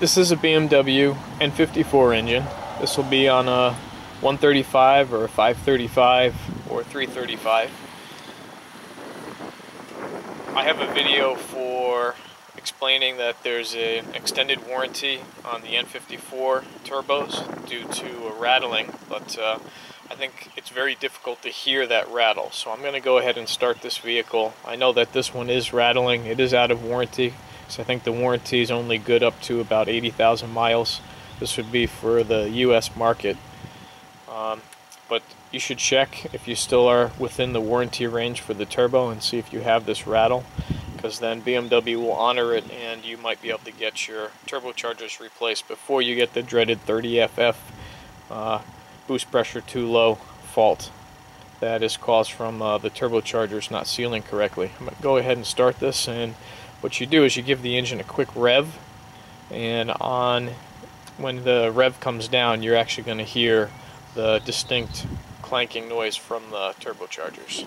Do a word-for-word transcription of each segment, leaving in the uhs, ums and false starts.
This is a B M W N fifty-four engine. This will be on a one thirty-five or a five thirty-five or three thirty-five. I have a video for explaining that there's an extended warranty on the N fifty-four turbos due to a rattling, but uh, I think it's very difficult to hear that rattle. So I'm going to go ahead and start this vehicle. I know that this one is rattling. It is out of warranty. So I think the warranty is only good up to about eighty thousand miles. This would be for the U S market. Um, but you should check if you still are within the warranty range for the turbo and see if you have this rattle, because then B M W will honor it and you might be able to get your turbochargers replaced before you get the dreaded thirty F F uh, boost pressure too low fault that is caused from uh, the turbochargers not sealing correctly. I'm going to go ahead and start this, and what you do is you give the engine a quick rev, and on when the rev comes down, you're actually going to hear the distinct clanking noise from the turbochargers.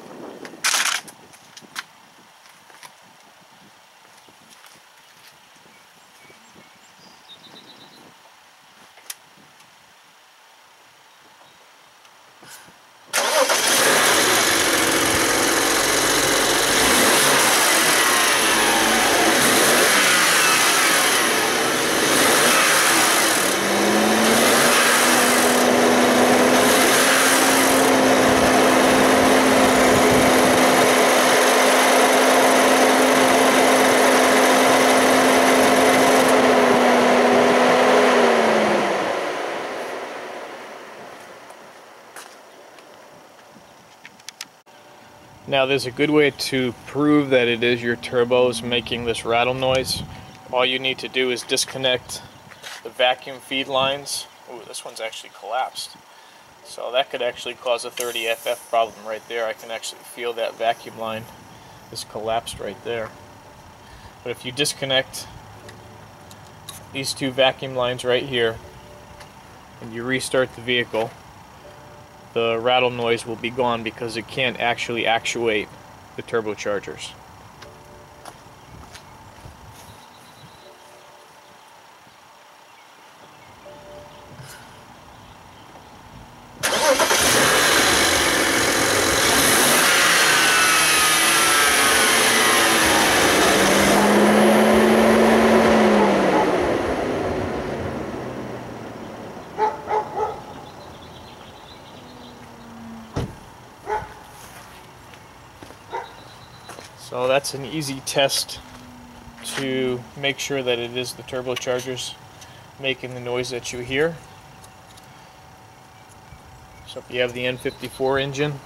Now, there's a good way to prove that it is your turbos making this rattle noise. All you need to do is disconnect the vacuum feed lines. Ooh, this one's actually collapsed. So that could actually cause a thirty F F problem right there. I can actually feel that vacuum line is collapsed right there. But if you disconnect these two vacuum lines right here and you restart the vehicle, the rattle noise will be gone because it can't actually actuate the turbochargers. So that's an easy test to make sure that it is the turbochargers making the noise that you hear. So if you have the N fifty-four engine,